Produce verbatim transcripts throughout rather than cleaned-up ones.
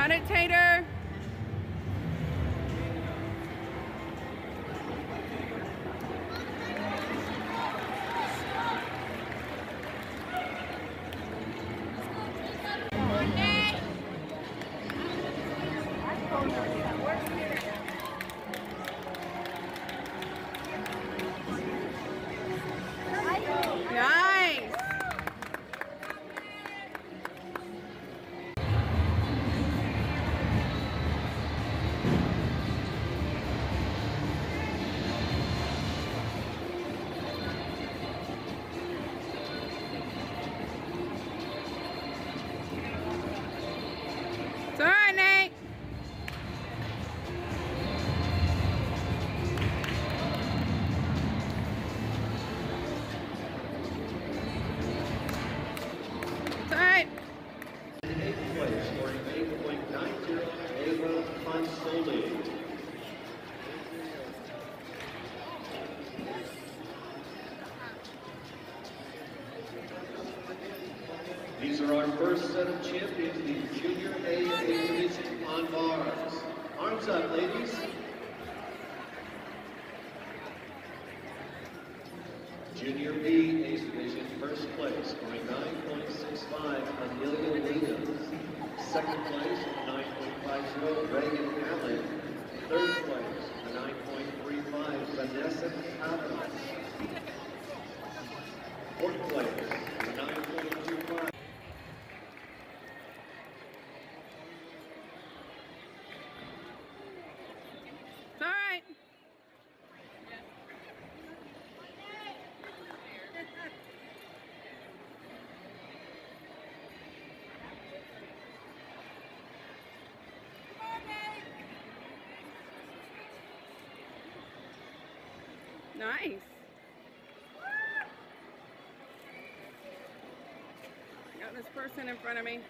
Got it, Tater. These are our first set of champions in the Junior A and A division on bars. Arms up, ladies. Junior B A division first place, scoring nine point six five, Amelia Williams. Second place, nine point five zero, Reagan Allen. Third place, nine point three five, Vanessa Cavanaugh. Fourth place, nine point two five. Nice. I got this person in front of me. Nice.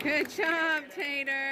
Good job, Tater.